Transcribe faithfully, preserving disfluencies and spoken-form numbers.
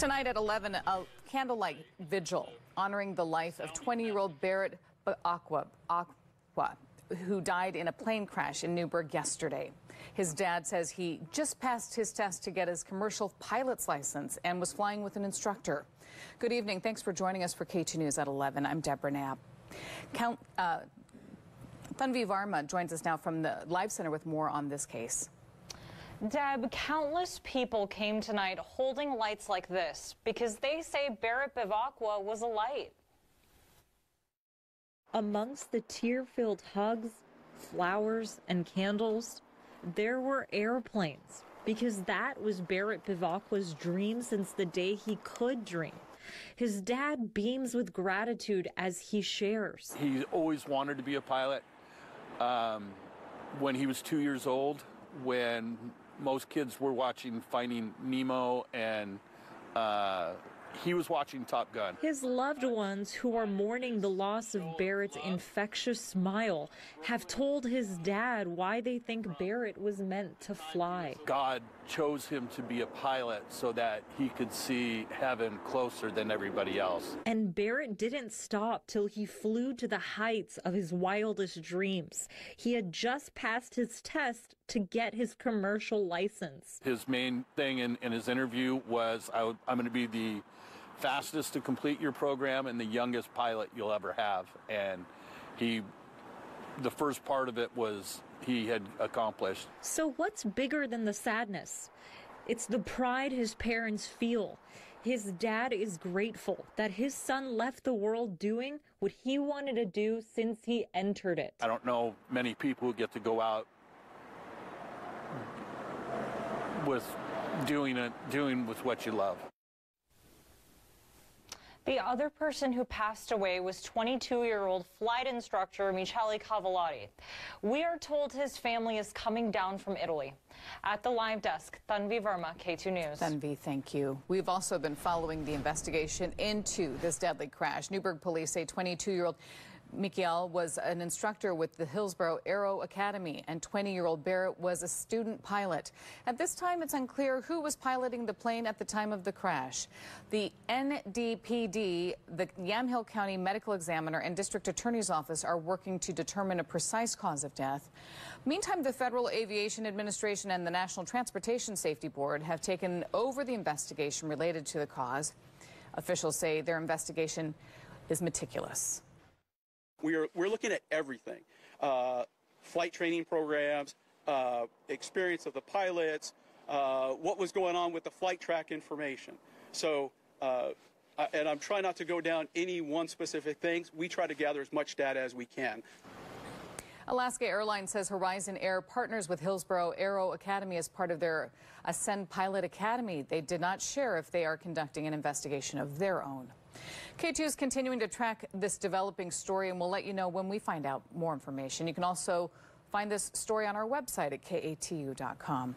Tonight at eleven, a candlelight vigil honoring the life of twenty-year-old Barrett Bevacqua, who died in a plane crash in Newberg yesterday. His dad says he just passed his test to get his commercial pilot's license and was flying with an instructor. Good evening. Thanks for joining us for K A T U News at eleven. I'm Deborah Knapp. Count, uh, Tanvi Verma joins us now from the Live Center with more on this case. Deb, countless people came tonight holding lights like this because they say Barrett Bevacqua was a light. Amongst the tear-filled hugs, flowers, and candles, there were airplanes, because that was Barrett Bevacqua's dream since the day he could dream. His dad beams with gratitude as he shares. He always wanted to be a pilot. Um, when he was two years old, when most kids were watching Finding Nemo and uh, he was watching Top Gun. His loved ones, who are mourning the loss of Barrett's infectious smile, have told his dad why they think Barrett was meant to fly. God chose him to be a pilot so that he could see heaven closer than everybody else. And Barrett didn't stop till he flew to the heights of his wildest dreams. He had just passed his test to get his commercial license. His main thing in, in his interview was, I w I'm going to be the fastest to complete your program and the youngest pilot you'll ever have. And he, the first part of it was he had accomplished. So what's bigger than the sadness? It's the pride his parents feel. His dad is grateful that his son left the world doing what he wanted to do since he entered it. I don't know many people who get to go out with doing it, doing with what you love. The other person who passed away was twenty-two-year-old flight instructor Michele Cavallotti. We are told his family is coming down from Italy. At the live desk, Tanvi Verma, K A T U News. Tanvi, thank you. We've also been following the investigation into this deadly crash. Newberg police say twenty-two-year-old Michele was an instructor with the Hillsboro Aero Academy, and twenty-year-old Barrett was a student pilot. At this time, it's unclear who was piloting the plane at the time of the crash. The N D P D, the Yamhill County Medical Examiner, and District Attorney's Office are working to determine a precise cause of death. Meantime, the Federal Aviation Administration and the National Transportation Safety Board have taken over the investigation related to the cause. Officials say their investigation is meticulous. We are, we're looking at everything, uh, flight training programs, uh, experience of the pilots, uh, what was going on with the flight track information. So, uh, I, and I'm trying not to go down any one specific thing. We try to gather as much data as we can. Alaska Airlines says Horizon Air partners with Hillsboro Aero Academy as part of their Ascend Pilot Academy. They did not share if they are conducting an investigation of their own. K A T U is continuing to track this developing story, and we'll let you know when we find out more information. You can also find this story on our website at K A T U dot com.